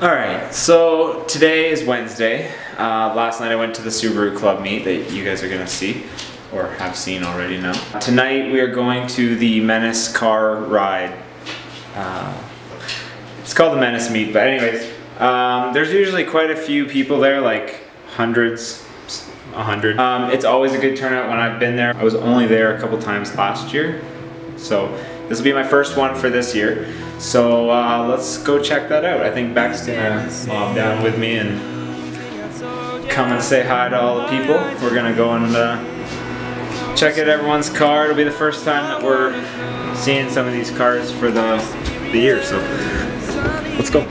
Alright, so today is Wednesday. Last night I went to the Subaru Club meet that you guys are going to see, or have seen already now. Tonight we are going to the Menace car ride. It's called the Menace meet, but anyways, there's usually quite a few people there, like hundreds, 100. It's always a good turnout when I've been there. I was only there a couple times last year, so this will be my first one for this year. So let's go check that out. I think Beck's gonna mob down with me and come and say hi to all the people. We're gonna go and check out everyone's car. It'll be the first time that we're seeing some of these cars for the year, so let's go.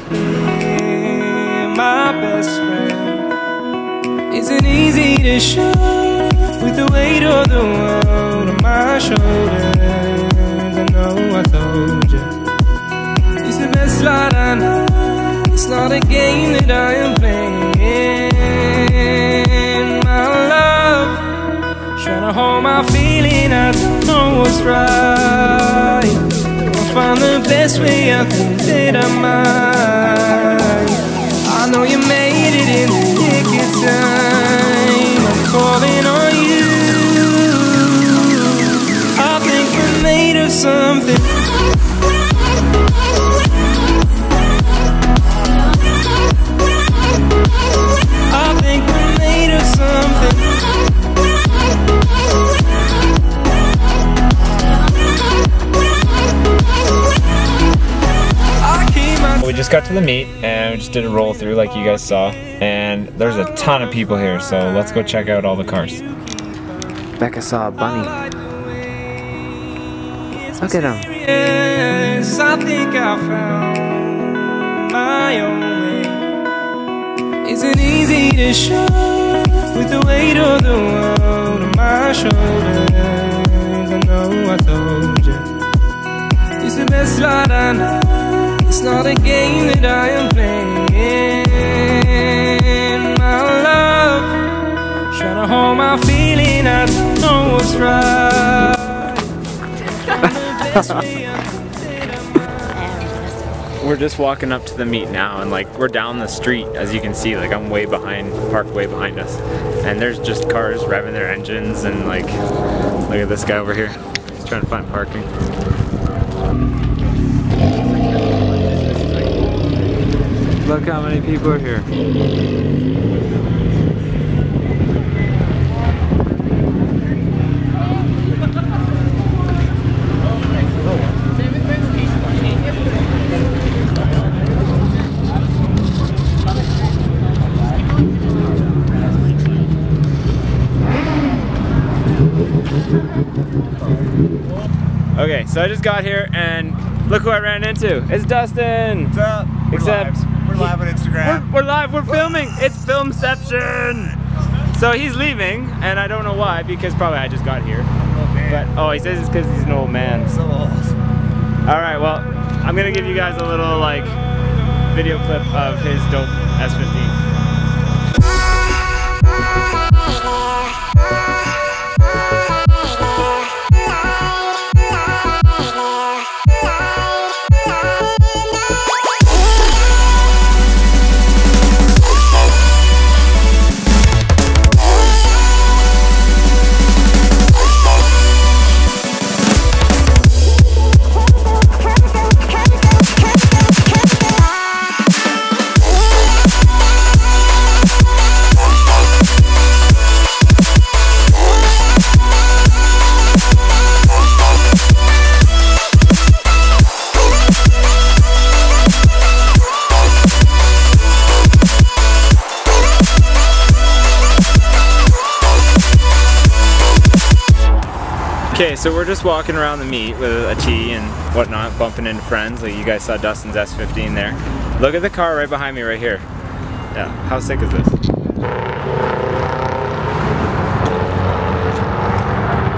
My best friend isn't easy to show with the weight of the world on my shoulders. I told you it's the best ride I know. It's not a game that I am playing. My love, trying to hold my feeling, I don't know what's right. I'll find the best way, I think that I might. I know you made it in the nick of time. I'm calling on you. I think we're made of something. Just got to the meet and we just did a roll through like you guys saw, and there's a ton of people here, so let's go check out all the cars. Becca saw a bunny. Look at him. Yes, I think I found my own way. Isn't easy to show with the weight of the world on my shoulders. I know I told you it's the best ride I know. It's not a game that I am playing. My love, trying to hold my feeling, I don't know what's right. We're just walking up to the meet now, and like we're down the street, as you can see. Like I'm way behind, parked way behind us, and there's just cars revving their engines, and like, look at this guy over here. He's trying to find parking. Look how many people are here. Okay, so I just got here and look who I ran into. It's Dustin. What's up? Except we're live on Instagram. We're live, we're filming. It's filmception. So he's leaving, and I don't know why, because probably I just got here. But oh, he says it's because he's an old man. So old. All right, well, I'm gonna give you guys a little like video clip of his dope S-15. Okay, so we're just walking around the meet with a tee and whatnot, bumping into friends. Like you guys saw Dustin's S-15 there. Look at the car right behind me right here. Yeah, how sick is this?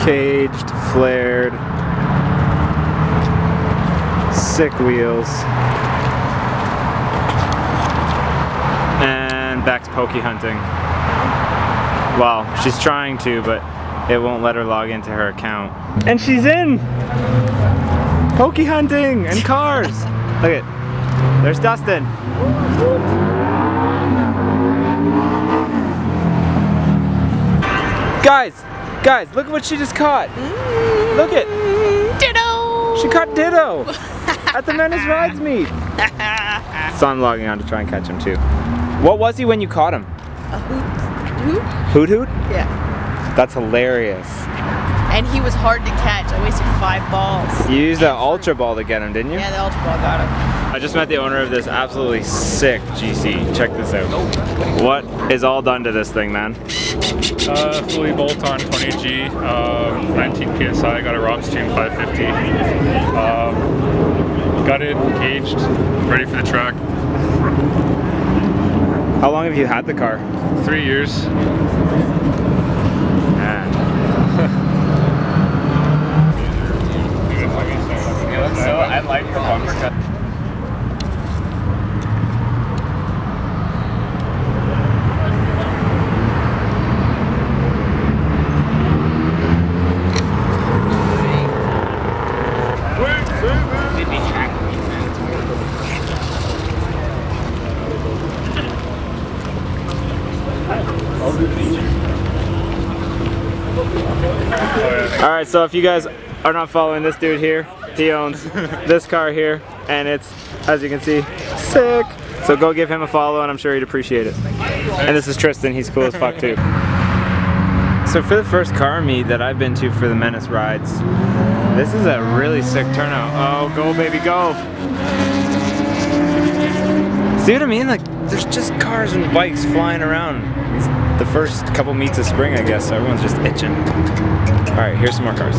Caged, flared, sick wheels. And back's pokey hunting. Wow, she's trying to, but it won't let her log into her account. And she's in! Pokey hunting and cars! Look at it. There's Dustin. Guys, look at what she just caught. Look it. Ditto. She caught Ditto at the Menace Rides meet. So I'm logging on to try and catch him too. What was he when you caught him? A hoot. Hoot hoot? Yeah. That's hilarious. And he was hard to catch. I wasted 5 balls. You used the ultra ball to get him, didn't you? Yeah, the ultra ball got him. I just met the owner of this absolutely sick GC. Check this out. What is all done to this thing, man? Fully bolt-on 20G, 19 PSI. I got a ROPS Team 550. Got it caged, ready for the track. How long have you had the car? 3 years. So I like your bumper cut. All right, so if you guys are not following this dude here, he owns this car here, and it's, as you can see, sick. So go give him a follow, and I'm sure he'd appreciate it. And this is Tristan, he's cool as fuck too. So for the first car meet that I've been to for the Menace Rides, this is a really sick turnout. Oh, go baby, go. See what I mean? Like, there's just cars and bikes flying around. It's the first couple meets of spring, I guess, so everyone's just itching. All right, here's some more cars.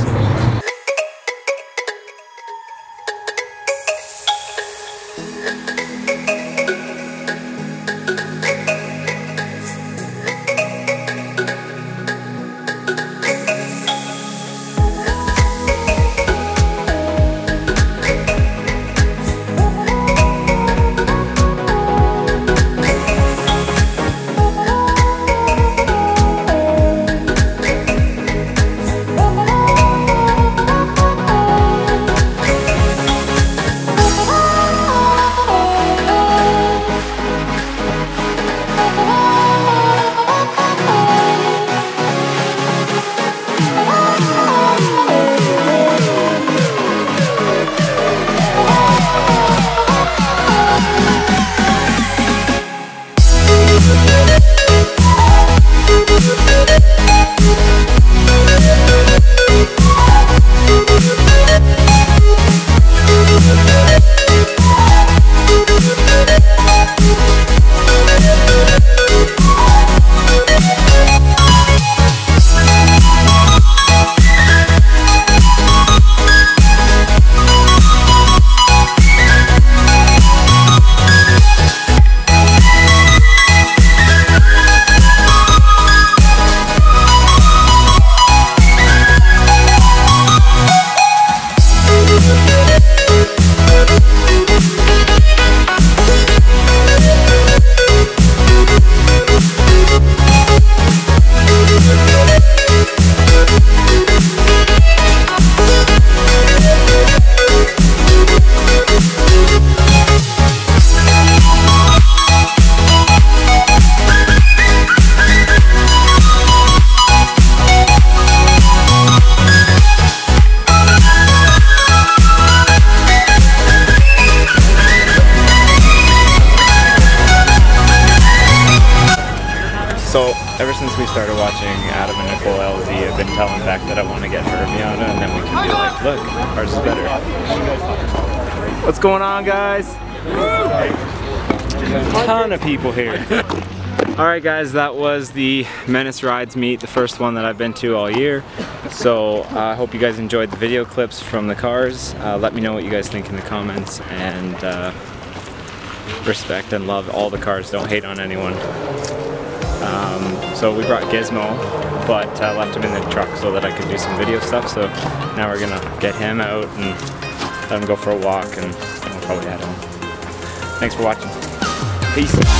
So, ever since we started watching Adam and Nicole LZ, I've been telling Beck that I want to get her a Miata, and then we can be like, look, ours is better. What's going on, guys? A ton of people here. Alright guys, that was the Menace Rides meet, the first one that I've been to all year. So, I hope you guys enjoyed the video clips from the cars. Let me know what you guys think in the comments, and respect and love all the cars, don't hate on anyone. So we brought Gizmo, but left him in the truck so that I could do some video stuff, so now we're gonna get him out and let him go for a walk, and we'll probably head home. Thanks for watching. Peace.